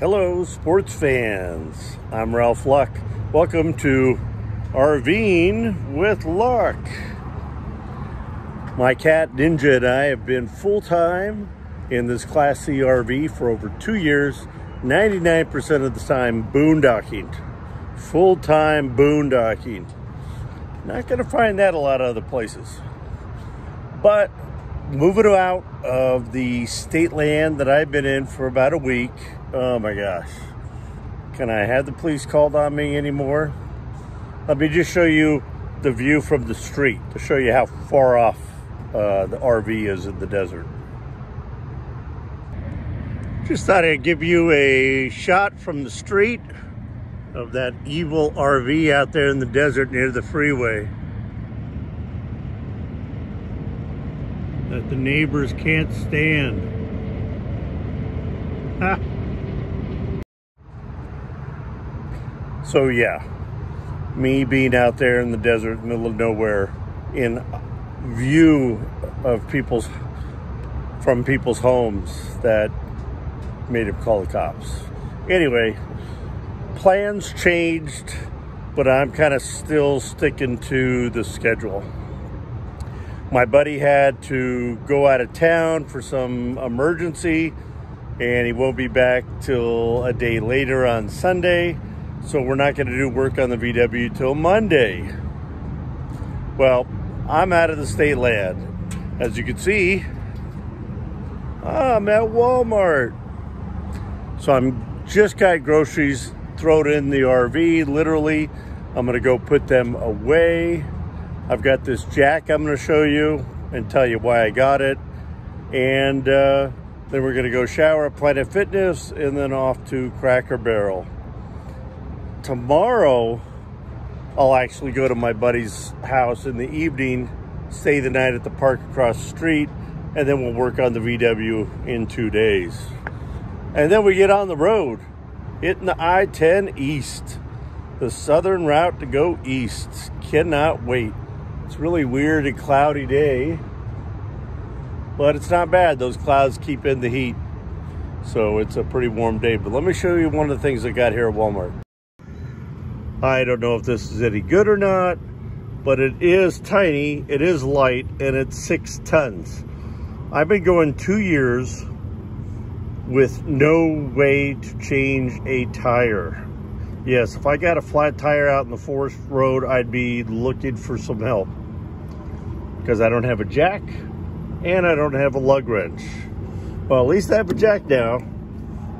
Hello, sports fans. I'm Ralph Luck. Welcome to RVing with Luck. My cat Ninja and I have been full-time in this Class C RV for over 2 years, 99% of the time boondocking. Full-time boondocking. Not going to find that a lot of other places. But moving out of the state land that I've been in for about a week. Oh my gosh. Can I have the police called on me anymore? Let me just show you the view from the street to show you how far off the RV is in the desert. Just thought I'd give you a shot from the street of that evil RV out there in the desert near the freeway that the neighbors can't stand. Ha. So yeah, me being out there in the desert, middle of nowhere, in view of people's homes, that made him call the cops. Anyway, plans changed, but I'm kind of still sticking to the schedule. My buddy had to go out of town for some emergency, and he won't be back till a day later on Sunday. So we're not going to do work on the VW till Monday. Well, I'm out of the state land. As you can see, I'm at Walmart. So I'm just got groceries thrown in the RV, literally. I'm going to go put them away. I've got this jack I'm going to show you and tell you why I got it. And then we're going to go shower at Planet Fitness and then off to Cracker Barrel. Tomorrow, I'll actually go to my buddy's house in the evening, stay the night at the park across the street, and then we'll work on the VW in 2 days. And then we get on the road, hitting the I-10 East, the southern route to go east. Cannot wait. It's really weird and cloudy day, but it's not bad. Those clouds keep in the heat, so it's a pretty warm day. But let me show you one of the things I got here at Walmart. I don't know if this is any good or not, but it is tiny, it is light, and it's 6 tons. I've been going 2 years with no way to change a tire. Yes, if I got a flat tire out in the forest road, I'd be looking for some help because I don't have a jack and I don't have a lug wrench. Well, at least I have a jack now.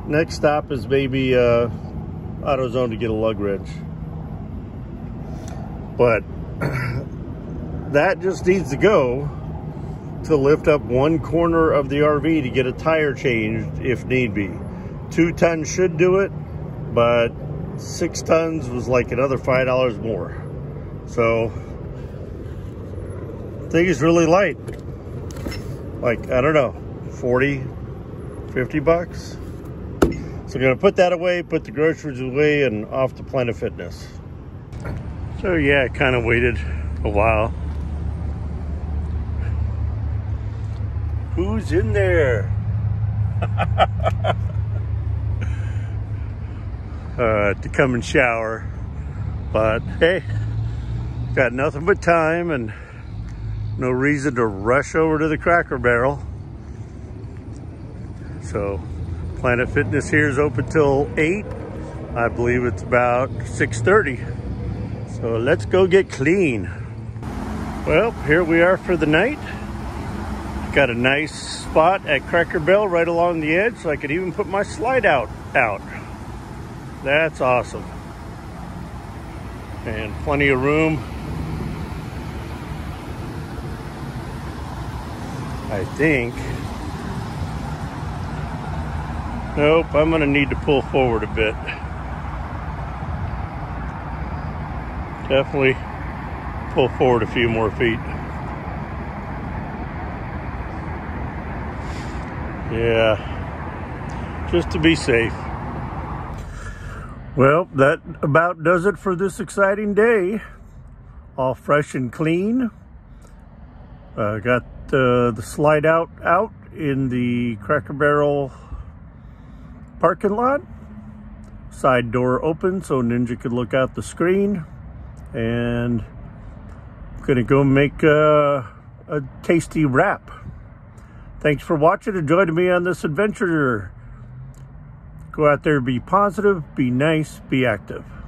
Next stop is maybe AutoZone to get a lug wrench. But that just needs to go to lift up one corner of the RV to get a tire changed if need be. 2 tons should do it, but 6 tons was like another $5 more. So I think it's really light. Like, I don't know, 40, 50 bucks. So I'm gonna put that away, put the groceries away, and off to Planet Fitness. So yeah, I kind of waited a while. Who's in there? To come and shower, but hey, got nothing but time and no reason to rush over to the Cracker Barrel. So Planet Fitness here is open till 8. I believe it's about 6:30. So let's go get clean. Well, here we are for the night. Got a nice spot at Cracker Barrel right along the edge, so I could even put my slide out. That's awesome. And plenty of room. I think. Nope, I'm gonna need to pull forward a bit. Definitely pull forward a few more feet. Yeah, just to be safe. Well, that about does it for this exciting day. All fresh and clean. Got the slide out in the Cracker Barrel parking lot. side door open so Ninja could look out the screen. And I'm gonna go make a tasty wrap. Thanks for watching and joining me on this adventure. Go out there, be positive, be nice, be active.